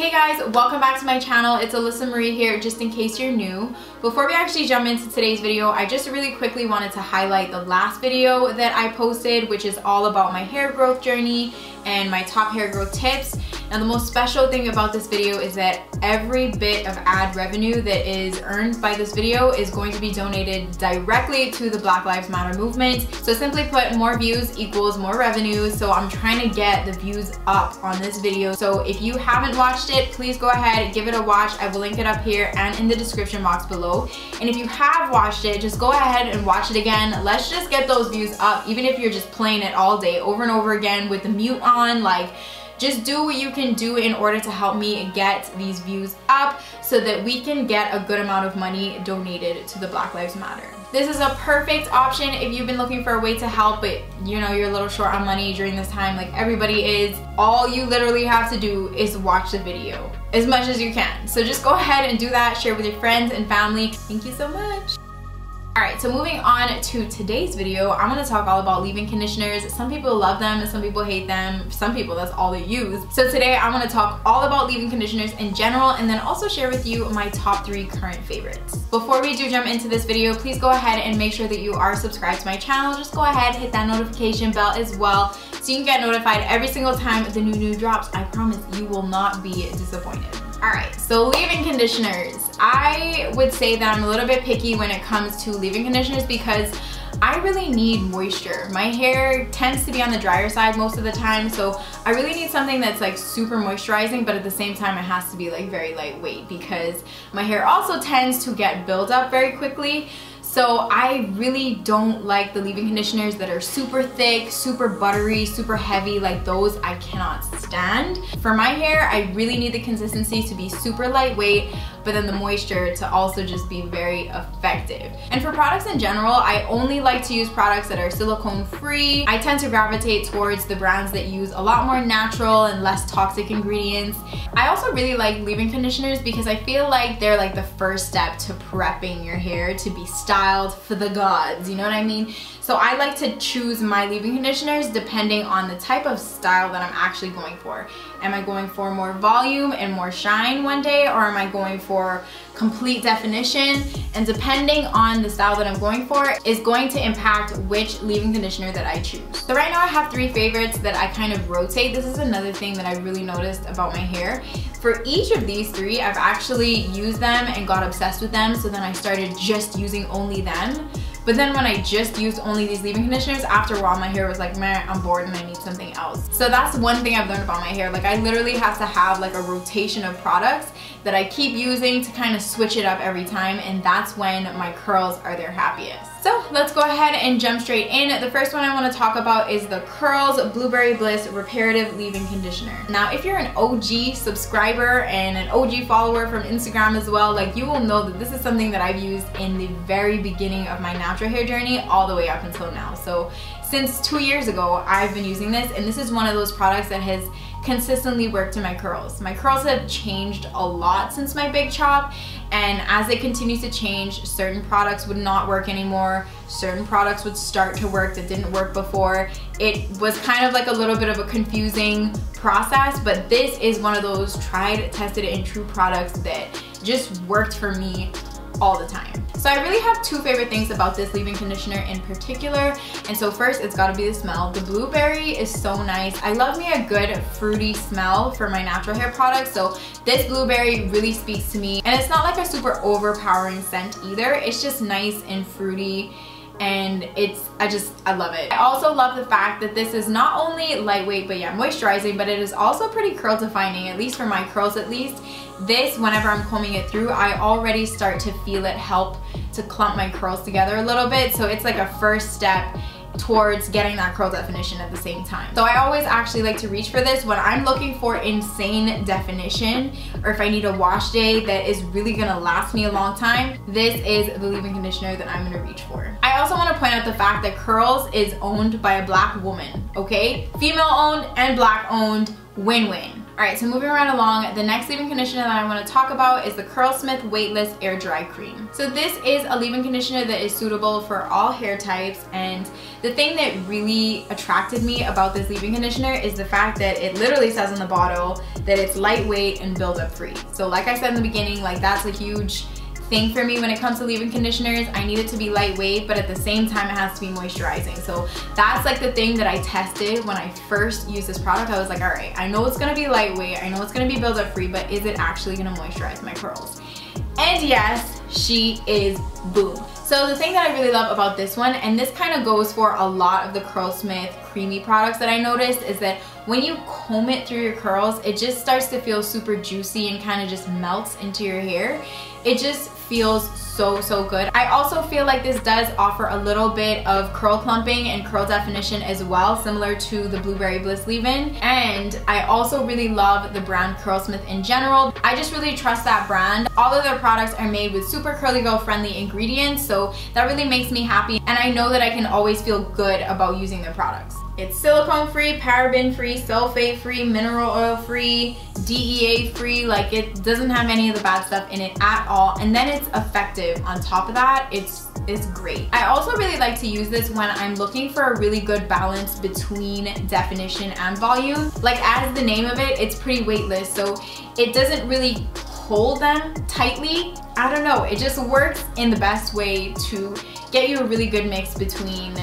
Hey guys, welcome back to my channel. It's Alyssa Marie here, just in case you're new. Before we actually jump into today's video, I just really quickly wanted to highlight the last video that I posted, which is all about my hair growth journey and my top hair growth tips. And the most special thing about this video is that every bit of ad revenue that is earned by this video is going to be donated directly to the Black Lives Matter movement. So simply put, more views equals more revenue. So I'm trying to get the views up on this video. So if you haven't watched it, please go ahead, give it a watch. I will link it up here and in the description box below. And if you have watched it, just go ahead and watch it again. Let's just get those views up, even if you're just playing it all day over and over again with the mute on, like, just do what you can do in order to help me get these views up so that we can get a good amount of money donated to the Black Lives Matter. This is a perfect option if you've been looking for a way to help, but you know, you're a little short on money during this time, like everybody is. All you literally have to do is watch the video as much as you can. So just go ahead and do that, share with your friends and family. Thank you so much. Alright, so moving on to today's video, I'm going to talk all about leave-in conditioners. Some people love them, some people hate them, some people that's all they use. So today I want to talk all about leave-in conditioners in general and then also share with you my top 3 current favorites. Before we do jump into this video, please go ahead and make sure that you are subscribed to my channel. Just go ahead, hit that notification bell as well so you can get notified every single time the new drops. I promise you will not be disappointed. Alright, so leave-in conditioners. I would say that I'm a little bit picky when it comes to leave-in conditioners because I really need moisture. My hair tends to be on the drier side most of the time, so I really need something that's like super moisturizing, but at the same time it has to be like very lightweight because my hair also tends to get buildup very quickly. So I really don't like the leave-in conditioners that are super thick, super buttery, super heavy, like those I cannot stand. For my hair, I really need the consistency to be super lightweight, but then the moisture to also just be very effective. And for products in general, I only like to use products that are silicone free. I tend to gravitate towards the brands that use a lot more natural and less toxic ingredients. I also really like leave-in conditioners because I feel like they're like the first step to prepping your hair to be styled for the gods, you know what I mean? So I like to choose my leave-in conditioners depending on the type of style that I'm actually going for. Am I going for more volume and more shine one day, or am I going for complete definition? And depending on the style that I'm going for is going to impact which leave-in conditioner that I choose. So right now I have 3 favorites that I kind of rotate. This is another thing that I really noticed about my hair. For each of these 3, I've actually used them and got obsessed with them, so then I started just using only them. But then when I just used only these leave-in conditioners, after a while my hair was like, meh, I'm bored and I need something else. So that's one thing I've learned about my hair. Like I literally have to have like a rotation of products that I keep using to kind of switch it up every time, and that's when my curls are their happiest. So let's go ahead and jump straight in. The first one I want to talk about is the Curls Blueberry Bliss Reparative Leave-In Conditioner. Now if you're an OG subscriber and an OG follower from Instagram as well, like you will know that this is something that I've used in the very beginning of my natural hair journey all the way up until now. So since 2 years ago I've been using this, and this is one of those products that has consistently worked in my curls. My curls have changed a lot since my big chop, and as they continue to change, certain products would not work anymore, certain products would start to work that didn't work before. It was kind of like a little bit of a confusing process, but this is one of those tried, tested, and true products that just worked for me all the time. So I really have 2 favorite things about this leave-in conditioner in particular. And so first, it's gotta be the smell. The blueberry is so nice. I love me a good fruity smell for my natural hair products. So this blueberry really speaks to me. And it's not like a super overpowering scent either. It's just nice and fruity. And I love it. I also love the fact that this is not only lightweight, but yeah, moisturizing, but it is also pretty curl defining, at least for my curls at least. This, whenever I'm combing it through, I already start to feel it help to clump my curls together a little bit. So it's like a first step towards getting that curl definition at the same time. So I always actually like to reach for this when I'm looking for insane definition, or if I need a wash day that is really gonna last me a long time, this is the leave-in conditioner that I'm gonna reach for. I also wanna point out the fact that Curls is owned by a Black woman, okay? Female owned and Black owned, win-win. Alright, so moving right along, the next leave-in conditioner that I want to talk about is the CurlSmith Weightless Air Dry Cream. So this is a leave-in conditioner that is suitable for all hair types, and the thing that really attracted me about this leave-in conditioner is the fact that it literally says on the bottle that it's lightweight and buildup free. So like I said in the beginning, like that's a huge thing for me when it comes to leave-in conditioners. I need it to be lightweight, but at the same time it has to be moisturizing. So that's like the thing that I tested when I first used this product. I was like, all right, I know it's gonna be lightweight, I know it's gonna be buildup free, but is it actually gonna moisturize my curls? And yes, she is. Boom. So the thing that I really love about this one, and this kind of goes for a lot of the CurlSmith creamy products that I noticed, is that when you comb it through your curls, it just starts to feel super juicy and kind of just melts into your hair. It just feels so good. I also feel like this does offer a little bit of curl clumping and curl definition as well, similar to the Blueberry Bliss leave-in. And I also really love the brand CurlSmith in general. I just really trust that brand. All of their products are made with super curly girl friendly ingredients, so that really makes me happy, and I know that I can always feel good about using their products. It's silicone free, paraben free, sulfate free, mineral oil free, DEA free, like it doesn't have any of the bad stuff in it at all. And then it's effective on top of that. It's great. I also really like to use this when I'm looking for a really good balance between definition and volume. Like as the name of it, it's pretty weightless, so it doesn't really hold them tightly. I don't know, it just works in the best way to get you a really good mix between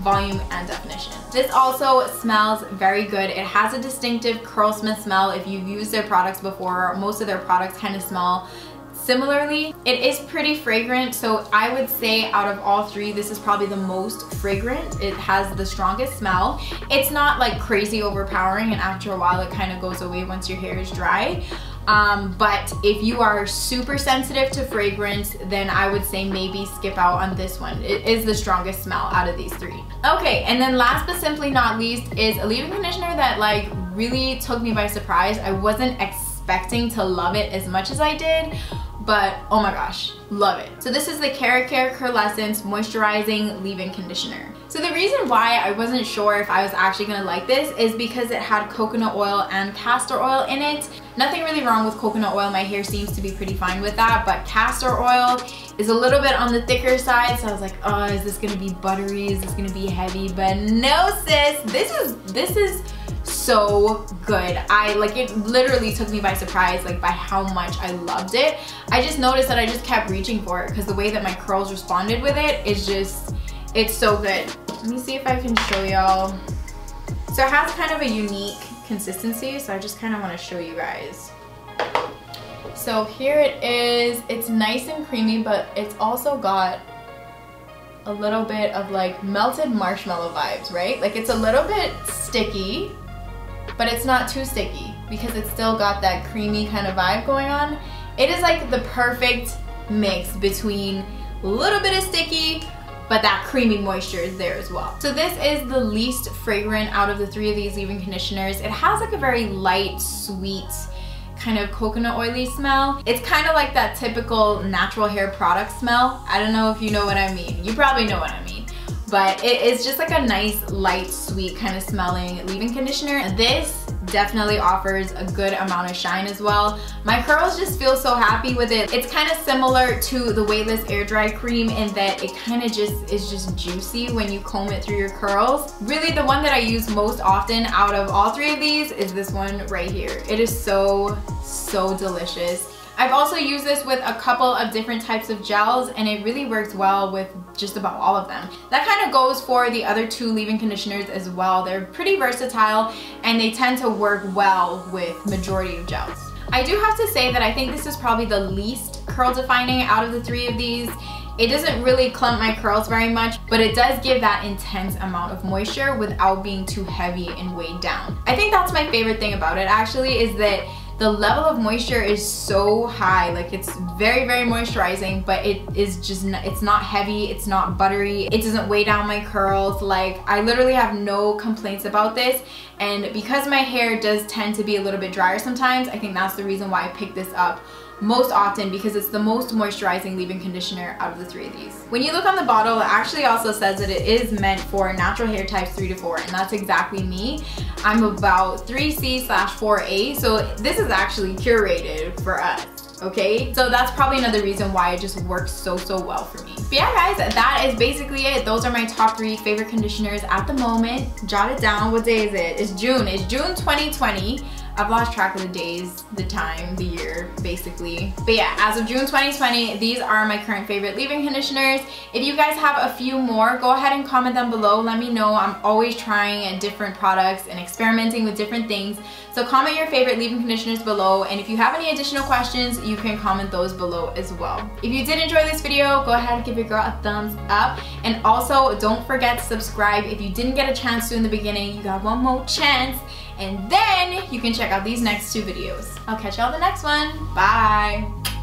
volume and definition. This also smells very good. It has a distinctive CurlSmith smell. If you've used their products before, most of their products kind of smell similarly. It is pretty fragrant, so I would say out of all three, this is probably the most fragrant. It has the strongest smell. It's not like crazy overpowering, and after a while it kind of goes away once your hair is dry. But if you are super sensitive to fragrance, then I would say maybe skip out on this one. It is the strongest smell out of these three. Okay, and then last but simply not least is a leave-in conditioner that like really took me by surprise. I wasn't expecting to love it as much as I did, but oh my gosh, love it. So this is the Kera Care Curlessence Moisturizing Leave-In Conditioner. So the reason why I wasn't sure if I was actually gonna like this is because it had coconut oil and castor oil in it. Nothing really wrong with coconut oil, my hair seems to be pretty fine with that, but castor oil is a little bit on the thicker side, so I was like, oh, is this gonna be buttery, is this gonna be heavy? But no sis, this is so good. I like it literally took me by surprise, like by how much I loved it. I just noticed that I just kept reaching for it because the way that my curls responded with it is just, it's so good. Let me see if I can show y'all. So it has kind of a unique consistency, so I just kind of want to show you guys. So here it is. It's nice and creamy, but it's also got a little bit of like melted marshmallow vibes, right? Like it's a little bit sticky, but it's not too sticky because it's still got that creamy kind of vibe going on. It is like the perfect mix between a little bit of sticky, but that creamy moisture is there as well. So this is the least fragrant out of the three of these leave-in conditioners. It has like a very light, sweet, kind of coconut oily smell. It's kind of like that typical natural hair product smell. I don't know if you know what I mean. You probably know what I mean. But it is just like a nice, light, sweet kind of smelling leave-in conditioner. This definitely offers a good amount of shine as well. My curls just feel so happy with it. It's kind of similar to the Weightless Air Dry Cream in that it kind of just is just juicy when you comb it through your curls. Really the one that I use most often out of all three of these is this one right here. It is so delicious. I've also used this with a couple of different types of gels, and it really works well with just about all of them. That kind of goes for the other two leave-in conditioners as well. They're pretty versatile, and they tend to work well with majority of gels. I do have to say that I think this is probably the least curl defining out of the three of these. It doesn't really clump my curls very much, but it does give that intense amount of moisture without being too heavy and weighed down. I think that's my favorite thing about it actually, is that the level of moisture is so high. Like it's very moisturizing, but it is just, it's not heavy, it's not buttery, it doesn't weigh down my curls. Like I literally have no complaints about this, and because my hair does tend to be a little bit drier sometimes, I think that's the reason why I picked this up most often because it's the most moisturizing leave-in conditioner out of the three of these. When you look on the bottle, it actually also says that it is meant for natural hair types 3 to 4, and that's exactly me. I'm about 3C/4A, so this is actually curated for us. Okay, so that's probably another reason why it just works so well for me. But yeah guys, that is basically it. Those are my top 3 favorite conditioners at the moment. Jot it down. What day is it? It's June. It's June 2020. I've lost track of the days, the time, the year, basically. But yeah, as of June 2020, these are my current favorite leave-in conditioners. If you guys have a few more, go ahead and comment them below. Let me know. I'm always trying different products and experimenting with different things. So comment your favorite leave-in conditioners below. And if you have any additional questions, you can comment those below as well. If you did enjoy this video, go ahead and give your girl a thumbs up. And also, don't forget to subscribe. If you didn't get a chance to in the beginning, you got one more chance. And then you can check out these next 2 videos. I'll catch y'all in the next one. Bye.